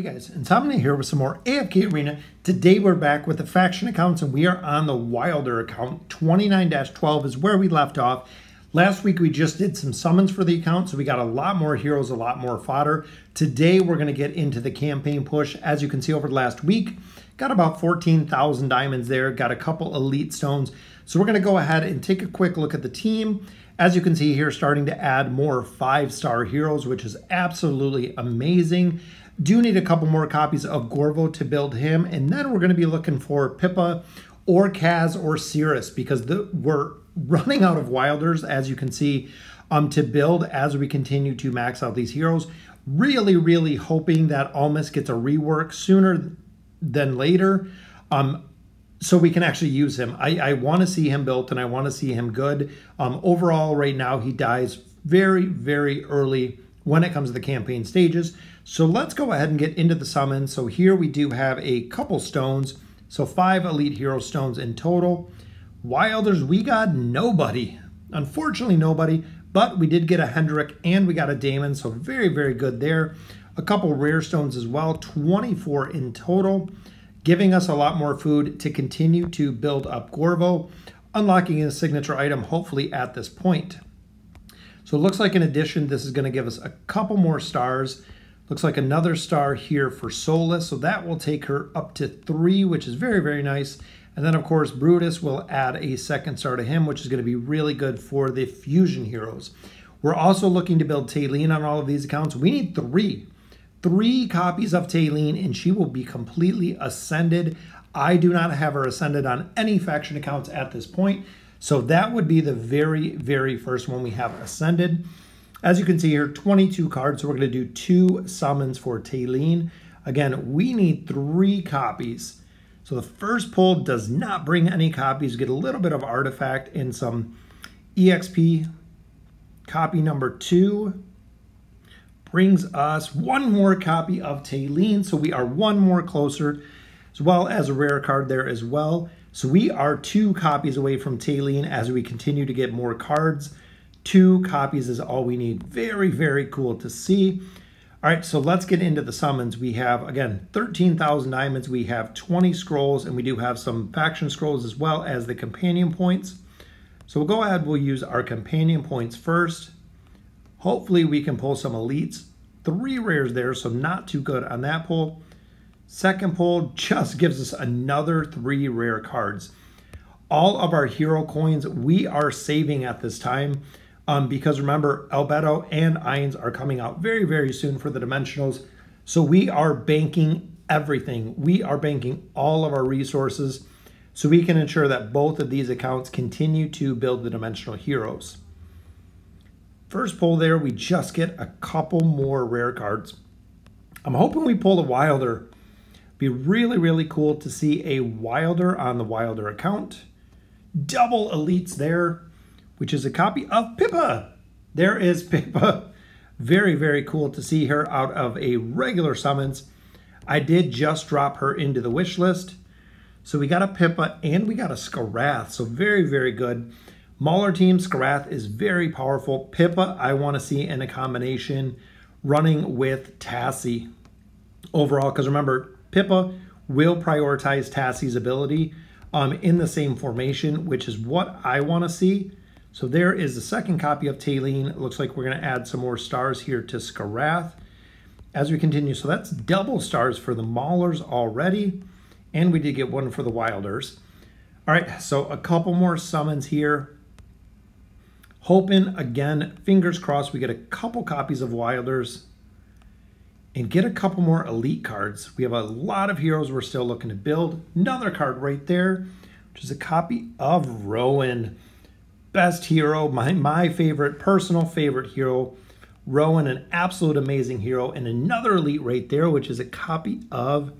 Hey guys, Insomnia here with some more AFK Arena. Today we're back with the faction accounts and we are on the Wilder account. 29-12 is where we left off. Last week we just did some summons for the account, so we got a lot more heroes, a lot more fodder. Today we're going to get into the campaign push. As you can see over the last week, got about 14,000 diamonds there, got a couple elite stones. So we're going to go ahead and take a quick look at the team. As you can see here, starting to add more 5-star heroes, which is absolutely amazing. Do need a couple more copies of Gorvo to build him, and then we're going to be looking for Pippa or Kaz or Cirrus because we're running out of Wilders, as you can see, to build as we continue to max out these heroes. Really hoping that Almus gets a rework sooner than later so we can actually use him. I want to see him built and I want to see him good. Overall, right now, he dies very early when it comes to the campaign stages. So let's go ahead and get into the summon. So here we do have a couple stones. So 5 elite hero stones in total. Wilders, we got nobody. Unfortunately, nobody. But we did get a Hendrik and we got a Damon. So very good there. A couple rare stones as well. 24 in total. Giving us a lot more food to continue to build up Gorvo. Unlocking his signature item, hopefully at this point. So it looks like in addition, this is going to give us a couple more stars. Looks like another star here for Solise. So that will take her up to 3, which is very nice. And then, of course, Brutus will add a second star to him, which is going to be really good for the fusion heroes. We're also looking to build Talene on all of these accounts. We need 3 copies of Talene, and she will be completely ascended. I do not have her ascended on any faction accounts at this point. So that would be the very first one we have ascended. As you can see here, 22 cards. So we're going to do 2 summons for Talene. Again, we need 3 copies. So the first pull does not bring any copies. Get a little bit of artifact and some EXP. Copy number 2 brings us 1 more copy of Talene. So we are 1 more closer, as well as a rare card there as well. So we are 2 copies away from Talene as we continue to get more cards. 2 copies is all we need. Very cool to see. All right, so let's get into the summons. We have, again, 13,000 diamonds. We have 20 scrolls, and we do have some faction scrolls as well as the companion points. So we'll go ahead. We'll use our companion points first. Hopefully, we can pull some elites. 3 rares there, so not too good on that pull. Second pull just gives us another 3 rare cards. All of our hero coins we are saving at this time because remember, Albedo and Ainz are coming out very soon for the dimensionals. So we are banking everything. We are banking all of our resources so we can ensure that both of these accounts continue to build the dimensional heroes. First pull there, we just get a couple more rare cards. I'm hoping we pull a Wilder. Be really cool to see a Wilder on the Wilder account. Double elites there, which is a copy of Pippa. There is Pippa. Very cool to see her out of a regular summons. I did just drop her into the wish list. So we got a Pippa and we got a Scarath. So very good. Mauler team, Scarath is very powerful. Pippa, I want to see in a combination running with Tasi overall, because remember, Pippa will prioritize Tasi's ability in the same formation, which is what I want to see. So there is the second copy of Talene. It looks like we're going to add some more stars here to Scarath as we continue. So that's double stars for the Maulers already. And we did get 1 for the Wilders. All right, so a couple more summons here. Hoping, again, fingers crossed, we get a couple copies of Wilders and get a couple more elite cards. We have a lot of heroes we're still looking to build. Another card right there, which is a copy of Rowan. Best hero, my favorite, personal favorite hero. Rowan, an absolute amazing hero. And another elite right there, which is a copy of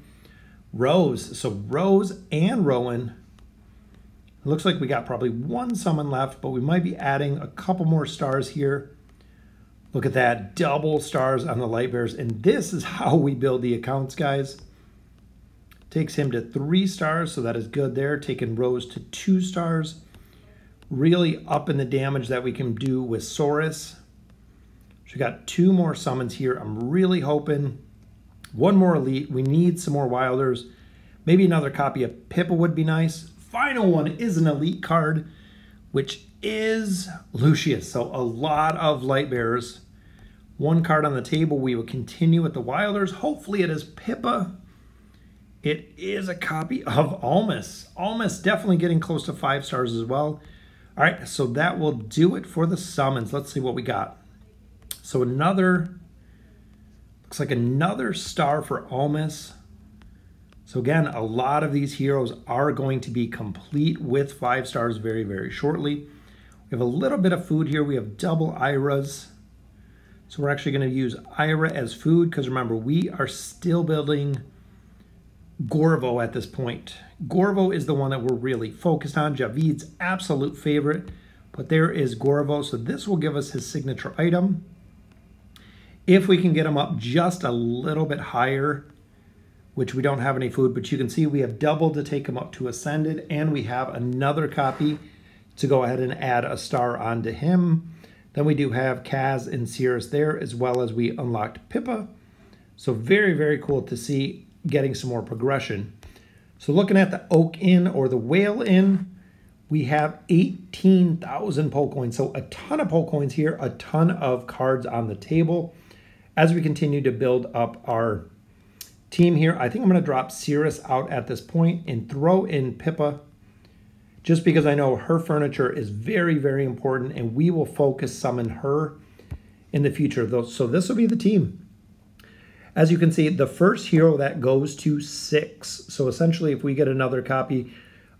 Rose. So Rose and Rowan. It looks like we got probably 1 summon left, but we might be adding a couple more stars here. Look at that, double stars on the Light Bears. And this is how we build the accounts, guys. Takes him to 3 stars, so that is good there. Taking Rose to 2 stars. Really up in the damage that we can do with Saurus. So we got 2 more summons here. I'm really hoping One more elite. We need some more wilders. Maybe another copy of Pippa would be nice. Final one is an elite card, which is Lucius. So a lot of light bearers. One card on the table. We will continue with the wilders. Hopefully it is Pippa. It is a copy of Almus. Almus definitely getting close to 5 stars as well. All right, so that will do it for the summons. Let's see what we got. So another, looks like another star for Almus. So again, a lot of these heroes are going to be complete with 5 stars very, very shortly. We have a little bit of food here. We have double Airas. So we're actually going to use Aira as food because remember, we are still building Gorvo at this point. Gorvo is the one that we're really focused on. Javid's absolute favorite, but there is Gorvo. So this will give us his signature item. If we can get him up just a little bit higher, which we don't have any food, but you can see we have doubled to take him up to Ascended, and we have another copy to go ahead and add a star onto him. Then we do have Kaz and Cirrus there, as well as we unlocked Pippa. So very, very cool to see getting some more progression. So looking at the Oak Inn or the Whale Inn, we have 18,000 Poke Coins. So a ton of Poke Coins here, a ton of cards on the table. As we continue to build up our team here, I think I'm going to drop Cirrus out at this point and throw in Pippa just because I know her furniture is very, very important and we will focus summon her in the future. So this will be the team. As you can see, the first hero that goes to 6. So essentially, if we get another copy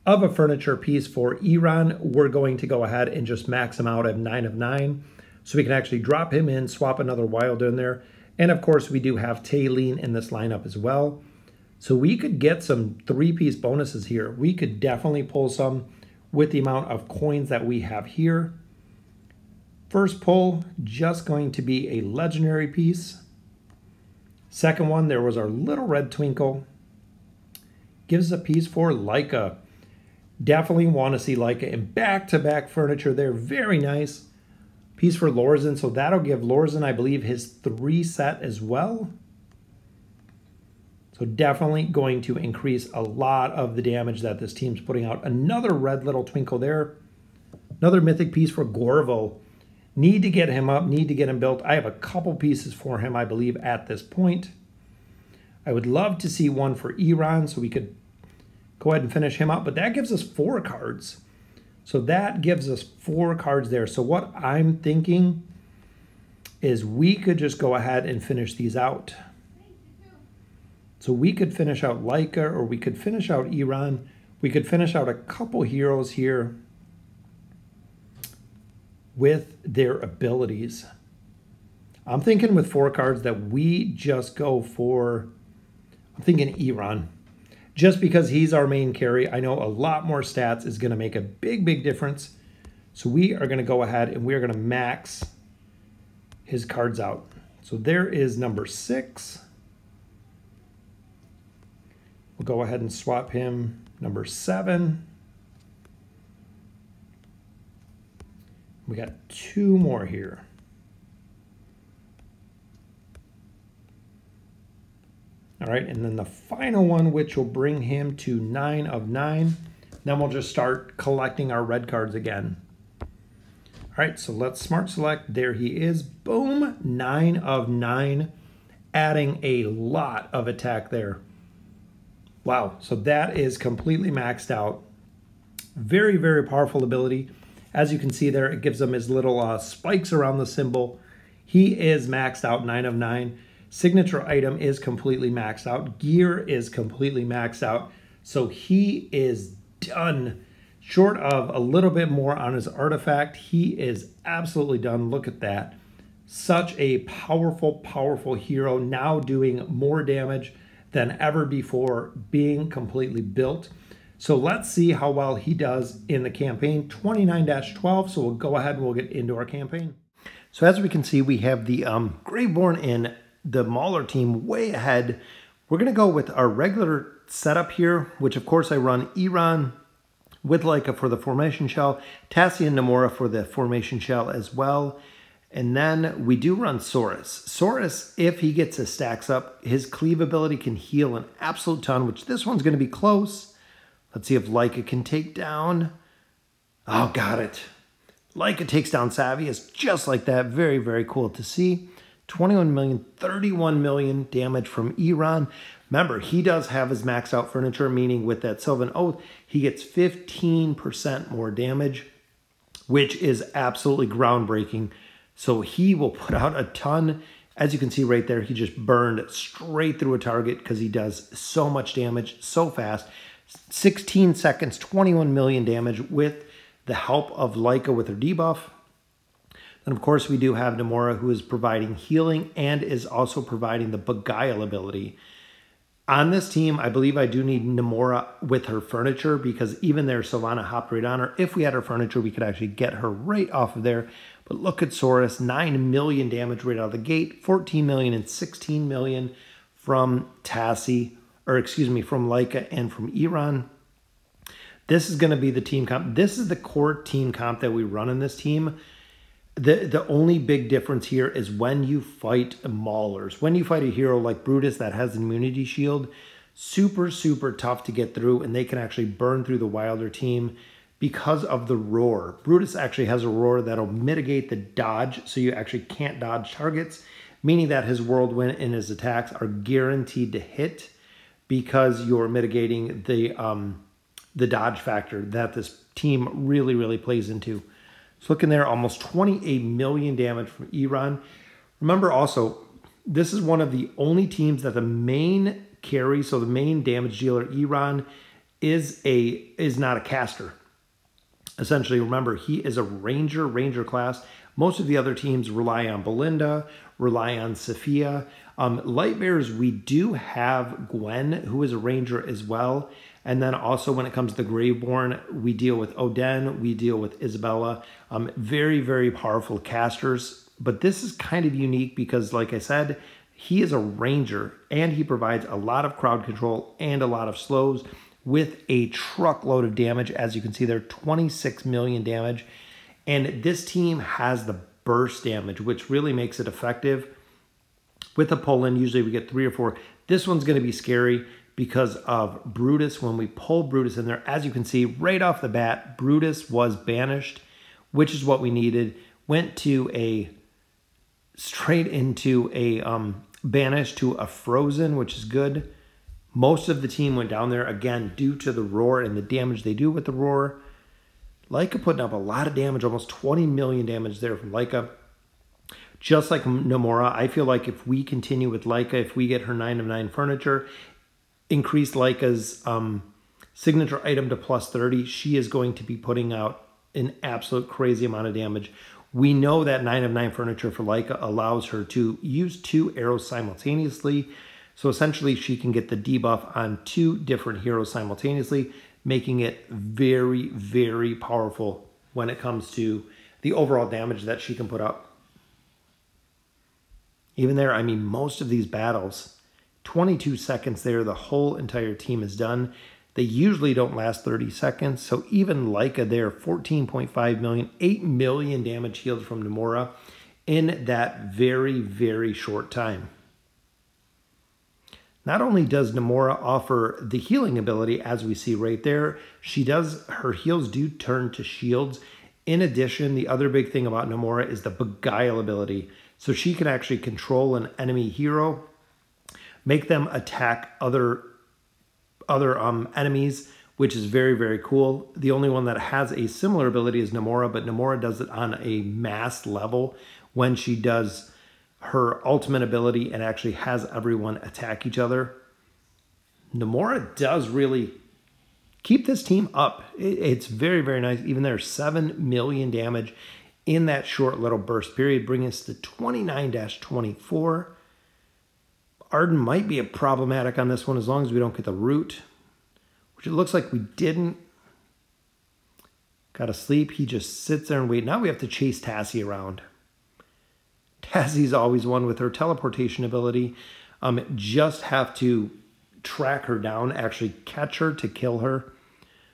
of a furniture piece for Iran, we're going to go ahead and just max him out at 9 of 9. So we can actually drop him in, swap another wild in there. And of course, we do have Talene in this lineup as well. So we could get some 3-piece bonuses here. We could definitely pull some with the amount of coins that we have here. First pull, just going to be a legendary piece. Second one, there was our little red twinkle. Gives us a piece for Leica. Definitely want to see Leica in back-to-back furniture there. Very nice. Piece for Lorsan, so that'll give Lorsan, I believe, his 3 set as well. So definitely going to increase a lot of the damage that this team's putting out. Another red little twinkle there. Another mythic piece for Gorvo. Need to get him up, need to get him built. I have a couple pieces for him, I believe, at this point. I would love to see one for Iran, so we could go ahead and finish him up, but that gives us 4 cards. So that gives us 4 cards there. So what I'm thinking is we could just go ahead and finish these out. So we could finish out Leica, or we could finish out Iran. We could finish out a couple heroes here with their abilities. I'm thinking with 4 cards that we just go for, I'm thinking Iran. Just because he's our main carry, I know a lot more stats is going to make a big, big difference. So we are going to go ahead and we are going to max his cards out. So there is number 6. We'll go ahead and swap him number 7. We got 2 more here. All right, and then the final one, which will bring him to 9 of 9. Then we'll just start collecting our red cards again. All right, so let's smart select. There he is. Boom, 9 of 9, adding a lot of attack there. Wow, so that is completely maxed out. Very, very powerful ability. As you can see there, it gives him his little spikes around the symbol. He is maxed out 9 of 9. Signature item is completely maxed out. Gear is completely maxed out. So he is done. Short of a little bit more on his artifact, he is absolutely done. Look at that. Such a powerful, powerful hero, now doing more damage than ever before, being completely built. So let's see how well he does in the campaign. 29-12, so we'll go ahead and we'll get into our campaign. So as we can see, we have the Greyborn in the Mauler team way ahead. We're going to go with our regular setup here, which of course I run Iran with Leica for the formation shell, Tasi and Nemora for the formation shell as well, And then we do run Saurus. Saurus, if he gets his stacks up, his cleave ability can heal an absolute ton, which this one's going to be close. Let's see if Leica can take down. Oh, got it. Leica takes down Saveas just like that. Very, very cool to see. 21 million, 31 million damage from Iran. Remember, he does have his maxed out furniture, meaning with that Sylvan Oath, he gets 15% more damage, which is absolutely groundbreaking. So he will put out a ton. As you can see right there, he just burned straight through a target because he does so much damage so fast. 16 seconds, 21 million damage with the help of Leica with her debuff. And of course, we do have Nemora, who is providing healing and is also providing the Beguile ability. On this team, I believe I do need Nemora with her furniture, because even there, Sylvana hopped right on her. If we had her furniture, we could actually get her right off of there. But look at Saurus, 9 million damage right out of the gate, 14 million and 16 million from Leica and from Iran. This is going to be the team comp. This is the core team comp that we run in this team. The only big difference here is when you fight maulers. When you fight a hero like Brutus that has an immunity shield, super, super tough to get through, and they can actually burn through the wilder team because of the roar. Brutus actually has a roar that'll mitigate the dodge, so you actually can't dodge targets, meaning that his whirlwind and his attacks are guaranteed to hit because you're mitigating the dodge factor that this team really, really plays into. So look in there, almost 28 million damage from Iran. Remember also, this is one of the only teams that the main carry, so the main damage dealer, Iran, is not a caster. Essentially, remember, he is a ranger class. Most of the other teams rely on Belinda, rely on Sophia. Lightbearers, we do have Gwen, who is a ranger as well. And then also when it comes to the Graveborn, we deal with Oden, we deal with Isabella. Very, very powerful casters. But this is kind of unique because, like I said, he is a ranger and he provides a lot of crowd control and a lot of slows with a truckload of damage. As you can see there, 26 million damage. And this team has the burst damage, which really makes it effective. With a Poland, usually we get 3 or 4. This one's going to be scary because of Brutus. When we pull Brutus in there, as you can see right off the bat, Brutus was banished, which is what we needed. Went to a straight into a banished to a frozen, which is good. Most of the team went down there again due to the roar and the damage they do with the roar. Leica putting up a lot of damage, almost 20 million damage there from Leica. Just like Nemora, I feel like if we continue with Leica, if we get her 9 of 9 furniture, increase Leica's signature item to +30, she is going to be putting out an absolute crazy amount of damage. We know that 9 of 9 furniture for Leica allows her to use 2 arrows simultaneously. So essentially she can get the debuff on 2 different heroes simultaneously, making it very, very powerful when it comes to the overall damage that she can put up. Even there, I mean, most of these battles, 22 seconds there, the whole entire team is done. They usually don't last 30 seconds. So even Leica there, 14.5 million, 8 million damage healed from Nemora in that very, very short time. Not only does Nemora offer the healing ability, as we see right there, her heals do turn to shields. In addition, the other big thing about Nemora is the Beguile ability. So she can actually control an enemy hero, make them attack other enemies, which is very, very cool. The only one that has a similar ability is Nemora, but Nemora does it on a mass level when she does her ultimate ability and actually has everyone attack each other. Nemora does really keep this team up. It's very, very nice. Even there, 7 million damage in that short little burst period, bring us to 29-24. Arden might be a problematic on this one as long as we don't get the root, which it looks like we didn't. Got to sleep. He just sits there and waits. Now we have to chase Tasi around. Tassi's always one with her teleportation ability. Just have to track her down, actually catch her to kill her.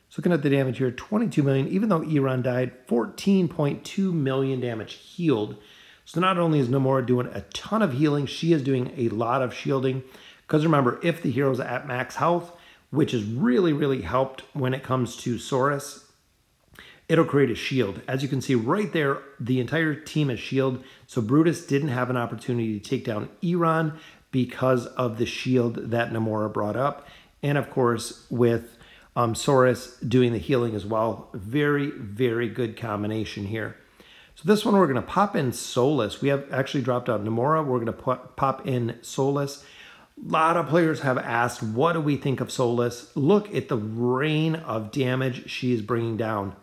So looking at the damage here, 22 million, even though Iran died, 14.2 million damage healed. So not only is Nemora doing a ton of healing, she is doing a lot of shielding. Because remember, if the hero's at max health, which has really, really helped when it comes to Saurus, it'll create a shield. As you can see right there, the entire team is shield. So Brutus didn't have an opportunity to take down Iran because of the shield that Nemora brought up. And of course, with Saurus doing the healing as well. Very, very good combination here. So this one, we're going to pop in Solise. We have actually dropped out Nemora. We're going to pop in Solise. A lot of players have asked, what do we think of Solise? Look at the rain of damage she is bringing down.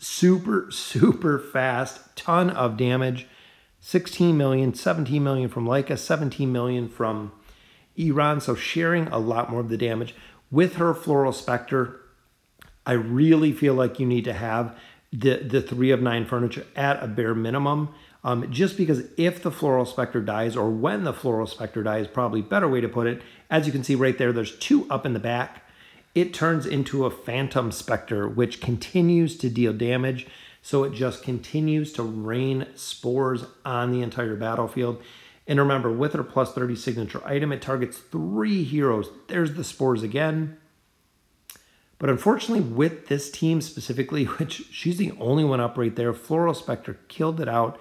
Super, super fast. Ton of damage. 16 million, 17 million from Leica, 17 million from Iran. So sharing a lot more of the damage. With her Floral Spectre, I really feel like you need to have the 3 of 9 furniture at a bare minimum. Just because if the Floral Spectre dies, or when the Floral Spectre dies, probably better way to put it. As you can see right there, there's 2 up in the back. It turns into a Phantom Spectre, which continues to deal damage. So it just continues to rain spores on the entire battlefield. And remember, with her plus 30 signature item, it targets 3 heroes. There's the spores again. But unfortunately, with this team specifically, which she's the only one up right there, Floral Spectre killed it out,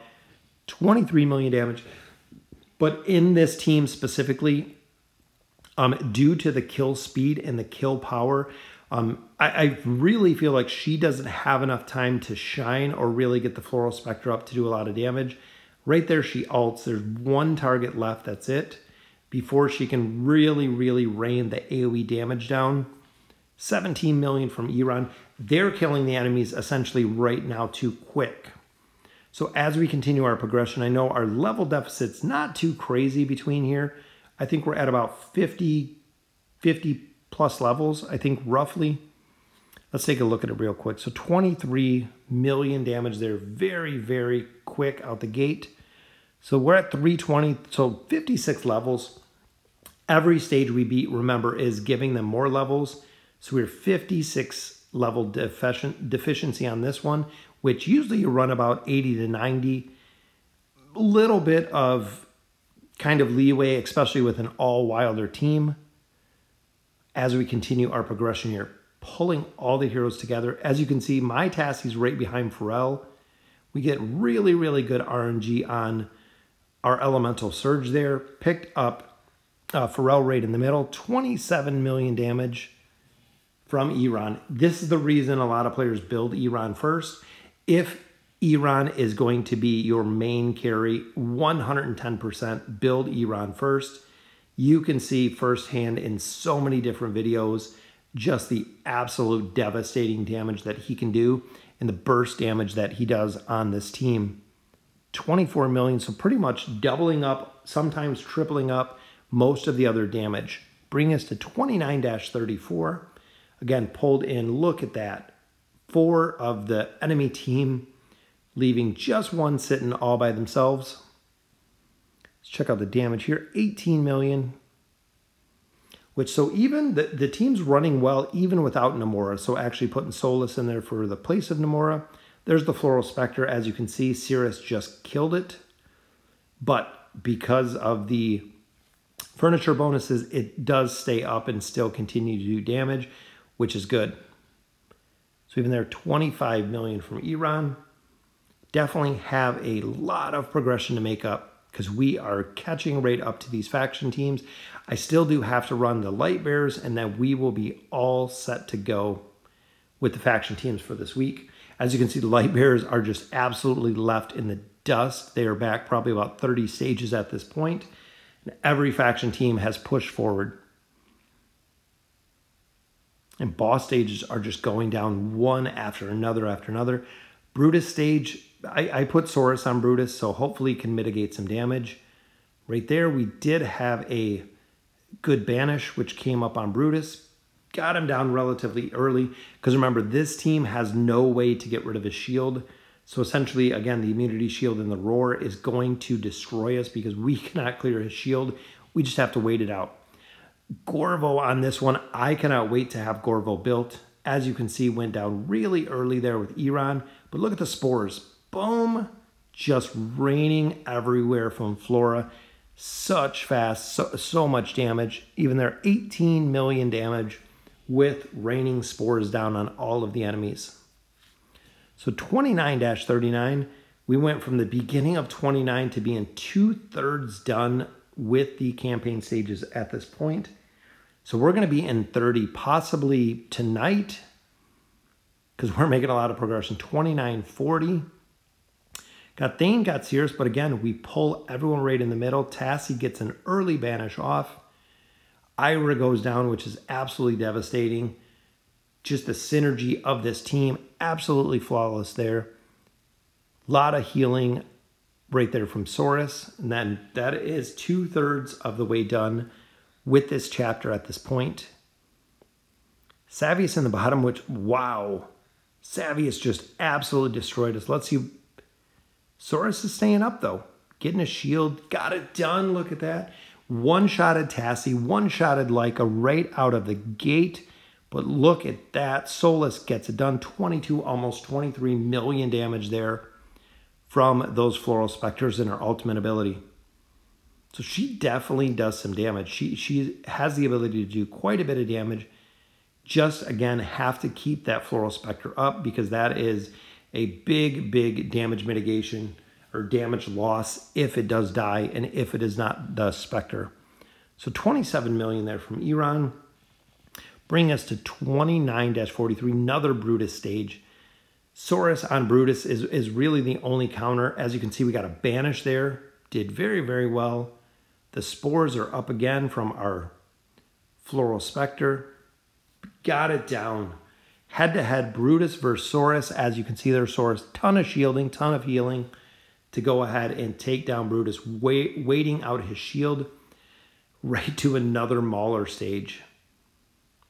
23 million damage. But in this team specifically, due to the kill speed and the kill power, I really feel like she doesn't have enough time to shine or really get the Floral Spectre up to do a lot of damage. Right there, she ults. There's 1 target left, that's it, before she can really, really rain the AoE damage down. 17 million from Iran. They're killing the enemies essentially right now too quick. So as we continue our progression, I know our level deficit's not too crazy between here. I think we're at about 50 plus levels, I think roughly. Let's take a look at it real quick. So 23 million damage there. Very, very quick out the gate. So we're at 320, so 56 levels. Every stage we beat, remember, is giving them more levels. So we're 56 level deficiency on this one, which usually you run about 80 to 90. A little bit of kind of leeway, especially with an all-wilder team. As we continue our progression here, pulling all the heroes together. As you can see, my Tasi's right behind Pharrell. We get really, really good RNG on our Elemental Surge there. Picked up Pharrell right in the middle. 27 million damage from Iran. This is the reason a lot of players build Iran first. If Iran is going to be your main carry, 110% build Iran first. You can see firsthand in so many different videos just the absolute devastating damage that he can do and the burst damage that he does on this team. 24 million, so pretty much doubling up, sometimes tripling up most of the other damage. Bring us to 29-34. Again, pulled in, look at that. 4 of the enemy team, leaving just 1 sitting all by themselves. Let's check out the damage here, 18 million. Which, so even the team's running well, even without Nemora. So actually putting Solise in there for the place of Nemora. There's the Floral Spectre. As you can see, Cirrus just killed it. But because of the furniture bonuses, it does stay up and still continue to do damage, which is good. So even there, 25 million from Iran. Definitely have a lot of progression to make up, because we are catching right up to these faction teams. I still do have to run the Light Bearers, and then we will be all set to go with the faction teams for this week. As you can see, the Light Bearers are just absolutely left in the dust. They are back probably about 30 stages at this point. And every faction team has pushed forward. And boss stages are just going down one after another after another. Brutus stage, I put Saurus on Brutus, so hopefully can mitigate some damage. Right there, we did have a good banish, which came up on Brutus. Got him down relatively early, because remember, this team has no way to get rid of his shield. So essentially, again, the immunity shield and the roar is going to destroy us because we cannot clear his shield. We just have to wait it out. Gorvo on this one, I cannot wait to have Gorvo built. As you can see, went down really early there with Iran. But look at the spores. Boom, just raining everywhere from Flora. Such fast, so much damage. Even their 18 million damage with raining spores down on all of the enemies. So 29-39, we went from the beginning of 29 to being 2/3 done with the campaign stages at this point. So we're going to be in 30 possibly tonight, because we're making a lot of progression. 29-40. Got Thane, got Sears, but again, we pull everyone right in the middle. Tasi gets an early banish off. Aira goes down, which is absolutely devastating. Just the synergy of this team, absolutely flawless there. A lot of healing right there from Saurus. And then that is 2/3 of the way done with this chapter at this point. Saveas in the bottom, which, wow. Saveas just absolutely destroyed us. Let's see. Saurus is staying up, though. Getting a shield. Got it done. Look at that. One-shotted Tasi. One-shotted Leica right out of the gate. But look at that. Solise gets it done. 22, almost 23 million damage there from those Floral Spectres and her ultimate ability. So she definitely does some damage. She has the ability to do quite a bit of damage. Just, again, have to keep that Floral Spectre up, because that is a big, big damage mitigation or damage loss if it does die and if it is not the Spectre. So 27 million there from Iran. Bring us to 29-43, another Brutus stage. Saurus on Brutus is really the only counter. As you can see, we got a banish there. Did very, very well. The spores are up again from our Floral Spectre. Got it down. Head-to-head, Brutus versus Saurus. As you can see there, Saurus, ton of shielding, ton of healing to go ahead and take down Brutus, waiting out his shield right to another Mauler stage.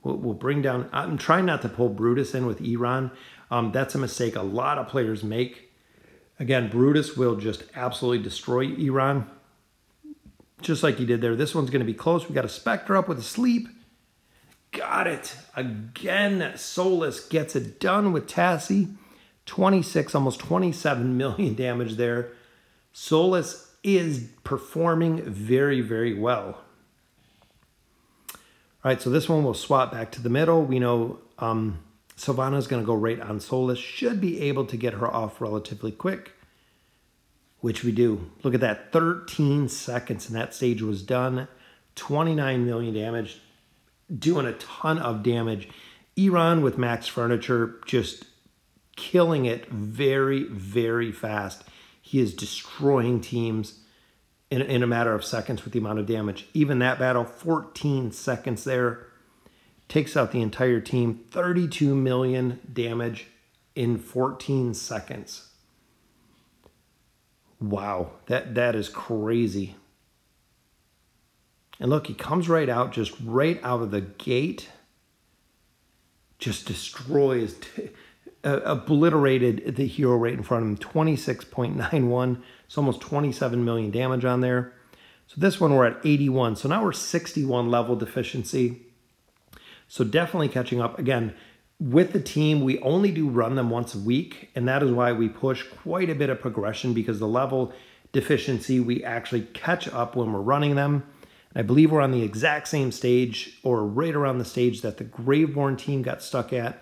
We'll bring down... I'm trying not to pull Brutus in with Iran. That's a mistake a lot of players make. Again, Brutus will just absolutely destroy Iran, just like he did there. This one's going to be close. We got a Spectre up with a sleep. Got it. Again, Solise gets it done with Tasi. 26, almost 27 million damage there. Solise is performing very, very well. All right, so this one will swap back to the middle. We know Sylvana's going to go right on Solise. Should be able to get her off relatively quick, which we do. Look at that, 13 seconds, and that stage was done. 29 million damage. Doing a ton of damage. Iran with max furniture, just killing it very, very fast. He is destroying teams in a matter of seconds with the amount of damage. Even that battle, 14 seconds there. Takes out the entire team. 32 million damage in 14 seconds. Wow, that is crazy. And look, he comes right out, just right out of the gate. Just destroys, obliterated the hero right in front of him. 26.91, it's almost 27 million damage on there. So this one we're at 81. So now we're 61 level deficiency. So definitely catching up. Again, with the team, we only do run them once a week. And that is why we push quite a bit of progression, because the level deficiency, we actually catch up when we're running them. I believe we're on the exact same stage, or right around the stage that the Graveborn team got stuck at.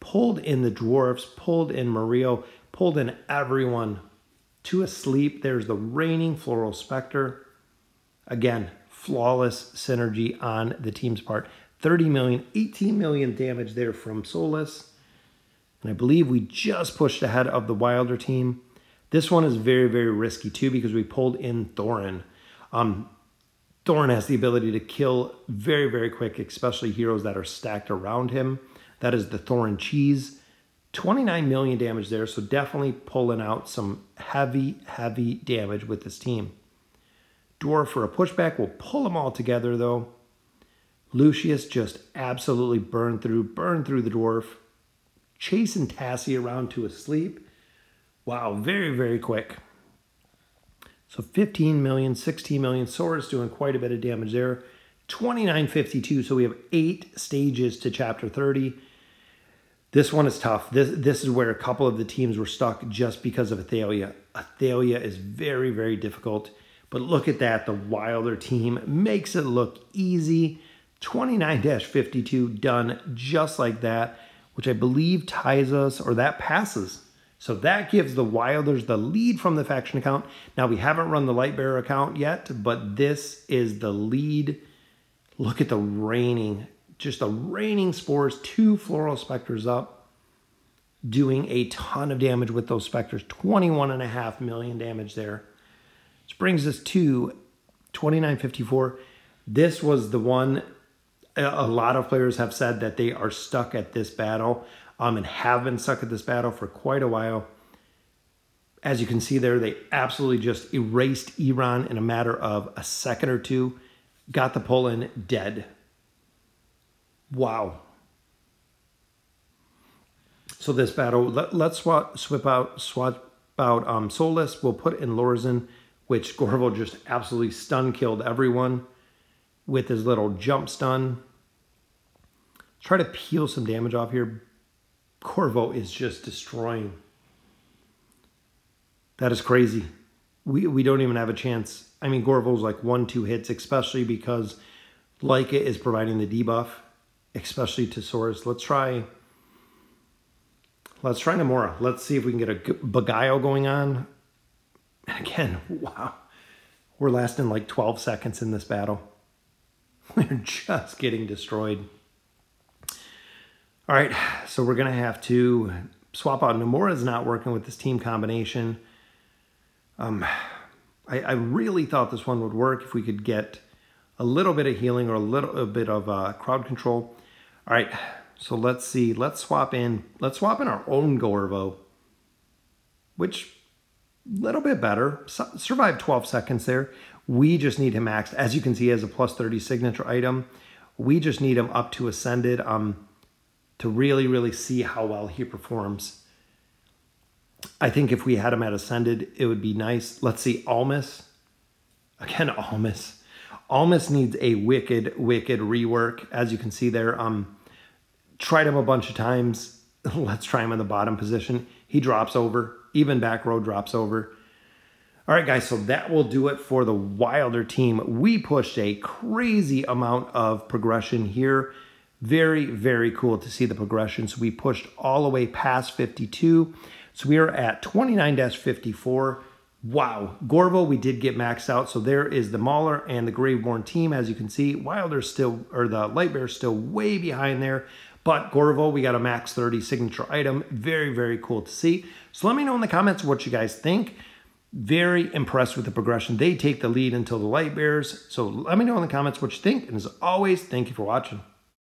Pulled in the Dwarfs, pulled in Mario, pulled in everyone to a sleep. There's the reigning Floral Spectre. Again, flawless synergy on the team's part. 30 million, 18 million damage there from Solise. And I believe we just pushed ahead of the Wilder team. This one is very, very risky too, because we pulled in Thoran. Thoran has the ability to kill very, very quick, especially heroes that are stacked around him. That is the Thoran cheese. 29 million damage there, so definitely pulling out some heavy, heavy damage with this team. Dwarf for a pushback. We'll pull them all together, though. Lucius just absolutely burned through the Dwarf. Chasing Tasi around to a sleep. Wow, very, very quick. So 15 million, 16 million. Saurus doing quite a bit of damage there. 29.52, so we have 8 stages to chapter 30. This one is tough. This is where a couple of the teams were stuck just because of Athalia. Athalia is very, very difficult. But look at that. The Wilder team makes it look easy. 29-52 done just like that, which I believe ties us, or that passes. So that gives the Wilders the lead from the faction account. Now, we haven't run the Lightbearer account yet, but this is the lead. Look at the raining, just the raining spores. 2 Floral Spectres up, doing a ton of damage with those Spectres. 21.5 million damage there. Which brings us to 29.54. This was the one a lot of players have said that they are stuck at this battle. And have been stuck at this battle for quite a while. As you can see there, they absolutely just erased Iran in a matter of a second or two. Got the pull in, dead. Wow. So this battle, let's swap out Solise. We'll put in Lorsan, which Gorvo just absolutely stun killed everyone with his little jump stun. Try to peel some damage off here. Gorvo is just destroying. That is crazy. We don't even have a chance. I mean, Gorvo's like 1-2 hits, especially because Leica is providing the debuff, especially to Saurus. Let's try Nemora. Let's see if we can get a beguile going on. And again, wow. We're lasting like 12 seconds in this battle. We're just getting destroyed. All right, so we're going to have to swap out. Nemora's not working with this team combination. I really thought this one would work if we could get a little bit of healing or a bit of crowd control. All right, so let's see. Let's swap in our own Gorvo, which a little bit better. Survived 12 seconds there. We just need him maxed. As you can see, he has a plus 30 signature item. We just need him up to Ascended. To really, really see how well he performs. I think if we had him at Ascended, it would be nice. Let's see, Almus. Again, Almus. Almus needs a wicked, wicked rework. As you can see there, tried him a bunch of times. Let's try him in the bottom position. He drops over. Even back row drops over. All right, guys, so that will do it for the Wilder team. We pushed a crazy amount of progression here. Very, very cool to see the progression. So we pushed all the way past 52. So we are at 29-54. Wow. Gorvo, we did get maxed out. So there is the Mauler and the Graveborn team. As you can see, Wilder's still, or the Lightbearer's still way behind there. But Gorvo, we got a max 30 signature item. Very, very cool to see. So let me know in the comments what you guys think. Very impressed with the progression. They take the lead until the Lightbearers. So let me know in the comments what you think. And as always, thank you for watching.